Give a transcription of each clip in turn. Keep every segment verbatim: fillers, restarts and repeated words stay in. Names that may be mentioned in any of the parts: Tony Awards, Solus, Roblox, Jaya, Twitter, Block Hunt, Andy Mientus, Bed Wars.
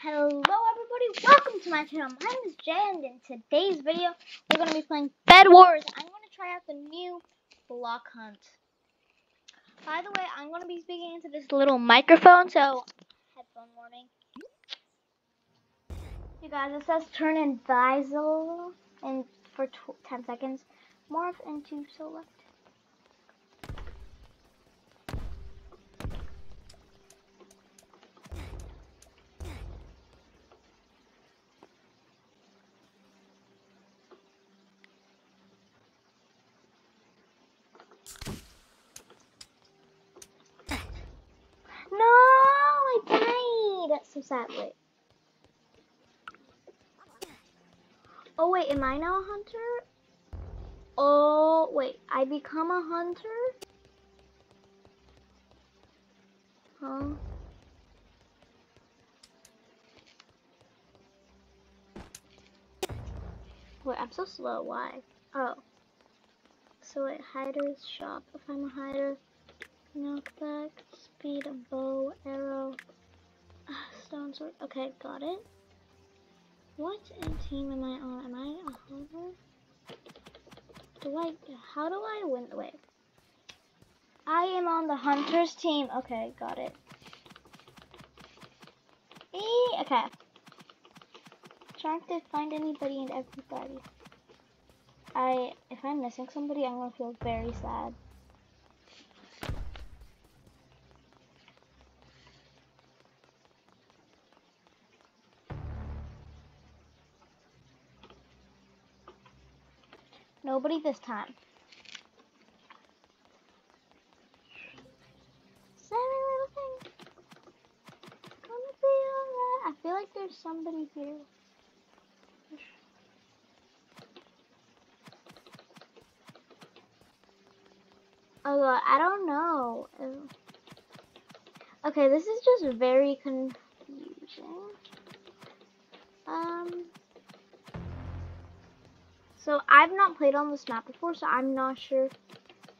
Hello everybody, welcome to my channel. My name is Jay and in today's video we're going to be playing Bed Wars. I'm going to try out the new Block Hunt. By the way, I'm going to be speaking into this little microphone, so headphone warning. You guys, it says turn in visor and for ten seconds. Morph into Solus. So sad. Wait. Oh wait, am I now a hunter? Oh wait, I become a hunter? Huh? Wait, I'm so slow. Why? Oh. So wait, hider's shop. If I'm a hider, knockback, speed, bow, arrow. Stone sword. Okay, got it. What team am I on? Am I a hunter? Do I? How do I win? Wait. I am on the hunters team. Okay, got it. Eee, okay. Trying to find anybody and everybody. I. If I'm missing somebody, I'm gonna feel very sad. Nobody this time. Silly little thing. Gonna be alright. I feel like there's somebody here. Oh god, I don't know. Okay, this is just very confusing. Um. So I've not played on this map before, so I'm not sure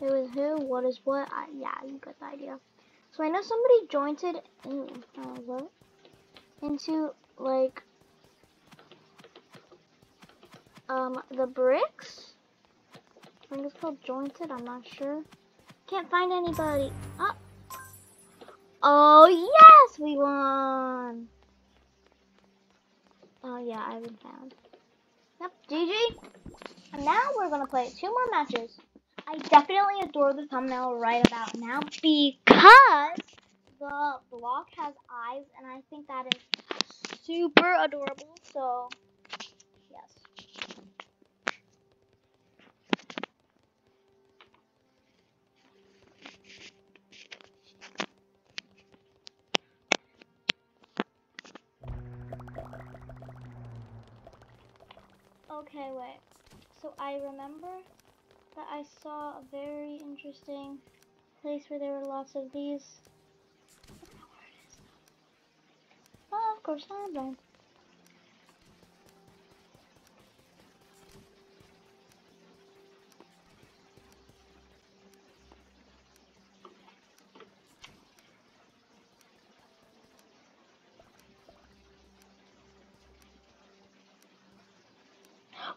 who is who, what is what. I, yeah, you got the idea. So I know somebody jointed in, uh, what? into like um the bricks. I think it's called jointed. I'm not sure. Can't find anybody. Oh, oh yes, we won. Oh yeah, I've been found. Yep, G G. And now we're gonna play two more matches. I definitely adore the thumbnail right about now because the block has eyes, and I think that is super adorable. So, yes. Okay, wait. So I remember that I saw a very interesting place where there were lots of these. I don't know where it is. Oh, of course, I'm blind.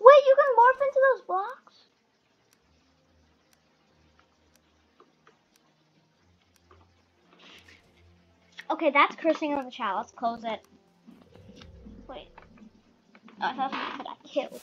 Wait, you can morph into those blocks? Okay, that's cursing on the chat. Let's close it. Wait. Oh, I thought I got killed.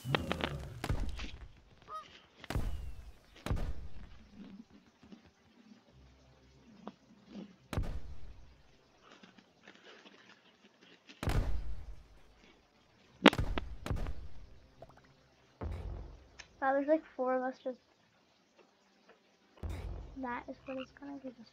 Wow, there's like four of us just. That is what it's gonna be this way.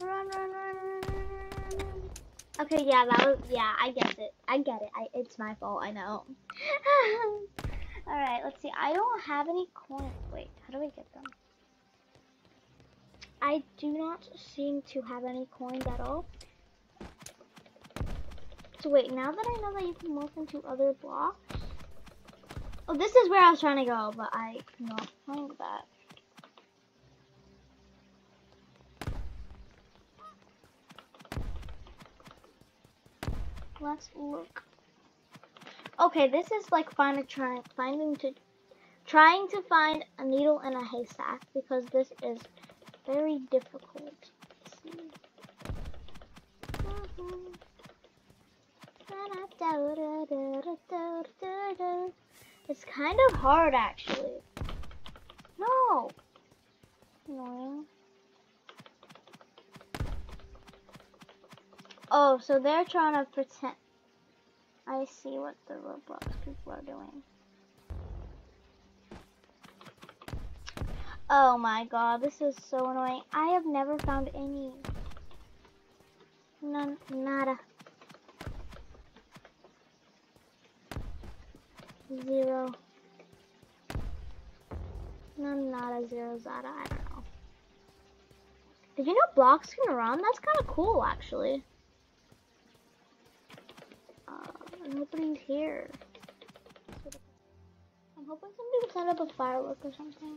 Run, run, run, run, run, run. Okay, yeah, that was. Yeah, I get it. I get it. I, it's my fault, I know. Alright, let's see. I don't have any coins. Wait, how do we get them? I do not seem to have any coins at all. So wait, now that I know that you can move into other blocks. Oh, this is where I was trying to go, but I cannot find that. Let's look. Okay, this is like find a try, finding to, trying to find a needle in a haystack, because this is very difficult. Let's see. It's kind of hard, actually. No. No. Oh, so they're trying to pretend. I see what the Roblox people are doing. Oh my god, this is so annoying. I have never found any. None, nada. Zero. None, nada, zero, zada. I don't know. Did you know blocks can run? That's kind of cool, actually. Nobody's here. I'm hoping somebody will set up a firework or something.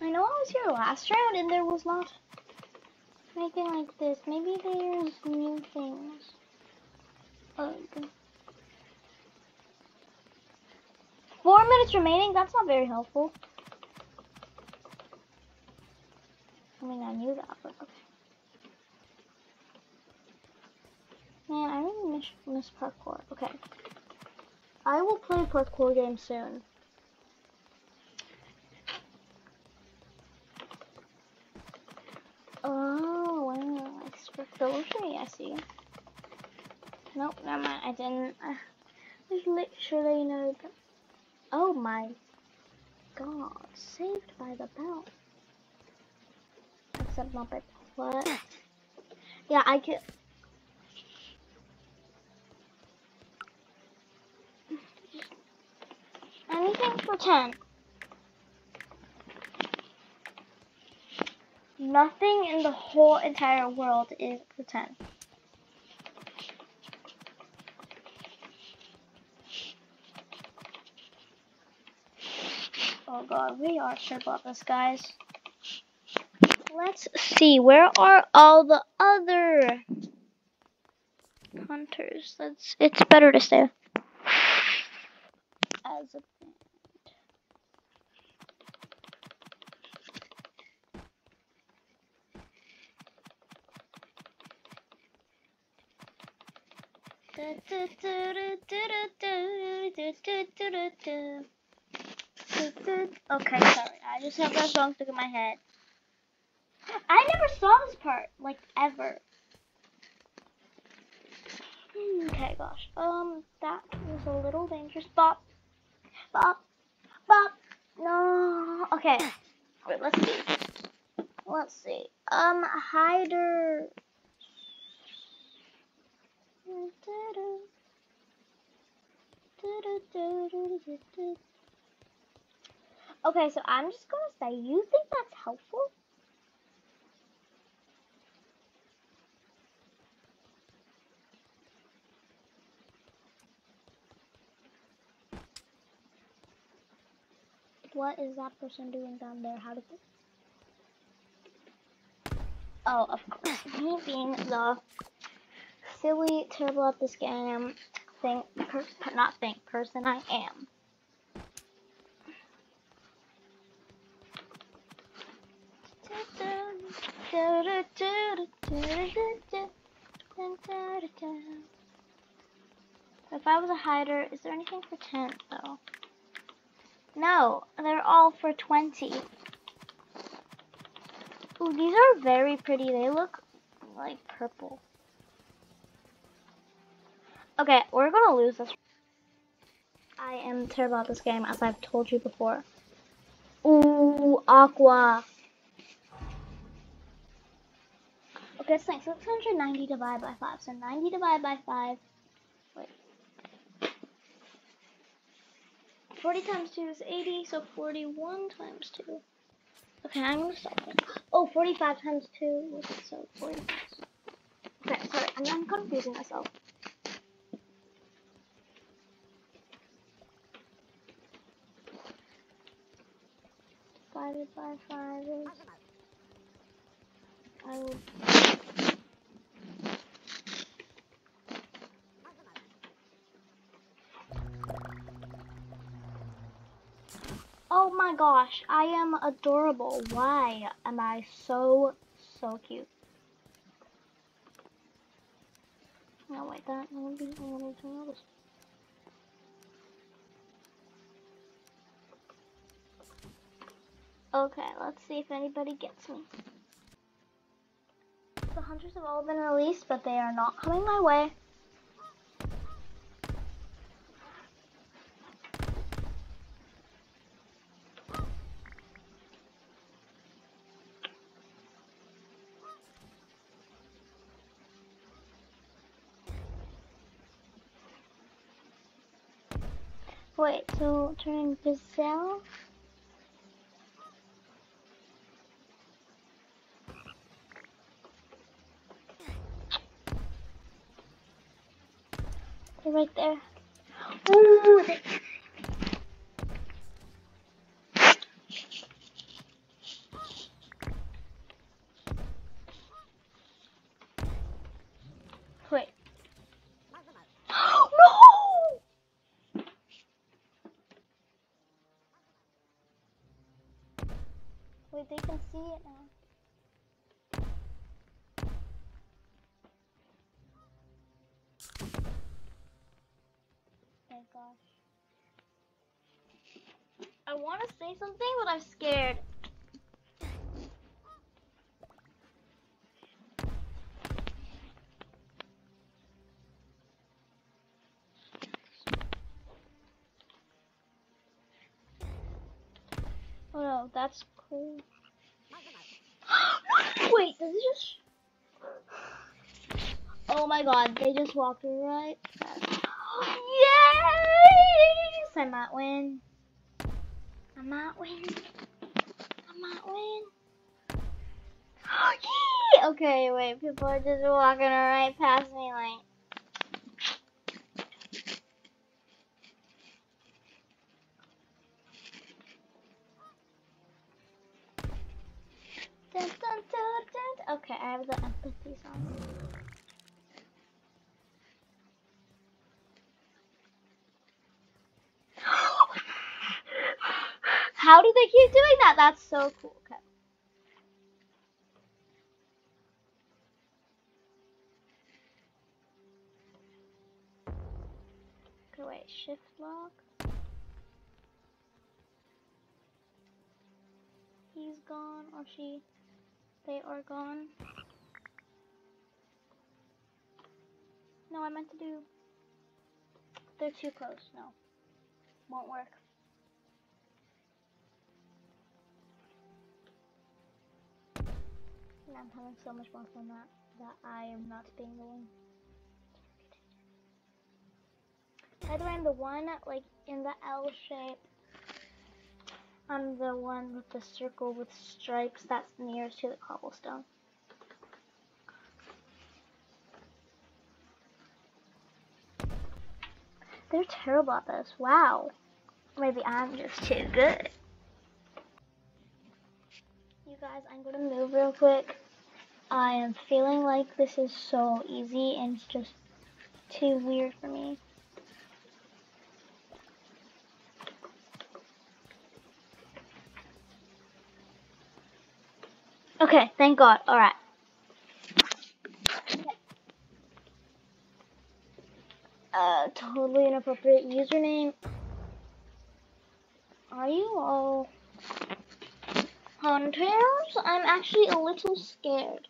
I know I was here last round and there was not anything like this. Maybe there's new things. Oh, okay. Four minutes remaining? That's not very helpful. I mean, I knew that, but okay. Man, I really miss, miss parkour. Okay. I will play a parkour game soon. Oh, wow. I struck the luxury, I see. Nope, never mind. I didn't. I was literally no. Oh my god. Saved by the bell. Except not by what? Yeah, I could. Anything for ten. Nothing in the whole entire world is for ten. Oh god, we are sure about this, guys. Let's see, where are all the other hunters? That's, it's better to stay as a band. Da, da, da, da, da, da, da, da, da. Okay, sorry, I just have that song stuck in my head. I never saw this part, like, ever. Okay, gosh. Um, that was a little dangerous. Bop. Bop. Bop. No. Okay. Wait, let's see. Let's see. Um, hider. Okay, so I'm just gonna say, you think that's helpful? What is that person doing down there? How did they? Oh, of course. Me being the silly, terrible at this game thing, per not thing, person I am. If I was a hider, is there anything for ten though? No, they're all for twenty. Ooh, these are very pretty. They look like purple. Okay, we're gonna lose this. I am terrible at this game, as I've told you before. Ooh, aqua. Okay, it's like six hundred ninety divided by five. So ninety divided by five. Wait. forty times two is eighty, so forty-one times two. Okay, I'm gonna stop. Oh, forty-five times two, so forty-six. Okay, sorry, I'm, I'm confusing myself. Divided by five is... I will... Oh my gosh, I am adorable. Why am I so, so cute? No, wait, that won't be able to notice. Okay, let's see if anybody gets me. The hunters have all been released, but they are not coming my way. Wait, so turning gazelle? They're right there. Ooh, they Wait. No! Wait, they can see it now. I want to say something, but I'm scared. Oh no, that's cool. Wait, does it just... Oh my god, they just walked right past. Yes! I might win. I might win. I might win. Oh, okay, wait. People are just walking right past me, like. Dun, dun, dun, dun. Okay, I have the empathy song. How do they keep doing that? That's so cool. Okay. Okay, wait. Shift lock. He's gone, or she. They are gone. No, I meant to do. They're too close. No. Won't work. I'm having so much more fun that, that I am not being the one. By the way, I'm the one, like, in the L shape. I'm the one with the circle with stripes that's nearest to the cobblestone. They're terrible at this. Wow. Maybe I'm just too good. You guys, I'm going to move real quick. I am feeling like this is so easy and it's just too weird for me. Okay, thank God. All right. Okay. Uh, totally inappropriate username. Are you all hunters? I'm actually a little scared.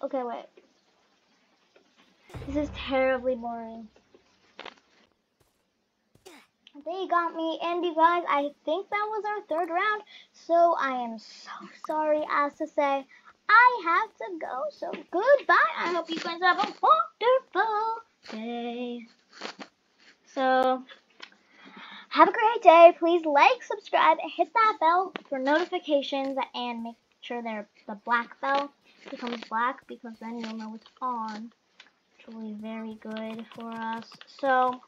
Okay, wait. This is terribly boring. They got me, and you guys, I think that was our third round, so I am so sorry as to say I have to go, so goodbye. I hope you guys have a wonderful day. So, have a great day. Please like, subscribe, and hit that bell for notifications, and make sure they're the black bell becomes black, because then you'll know it's on, which will be very good for us. So,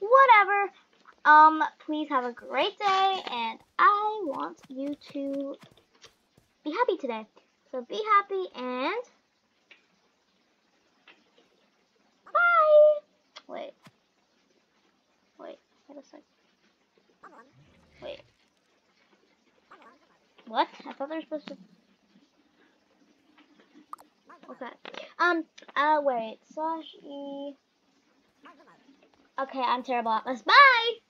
whatever, um, please have a great day, and I want you to be happy today. So be happy, and bye! Wait. Wait, wait a second. Wait. What? I thought they were supposed to... Okay. Um, uh, wait. Slash E... Okay, I'm terrible at this. Bye!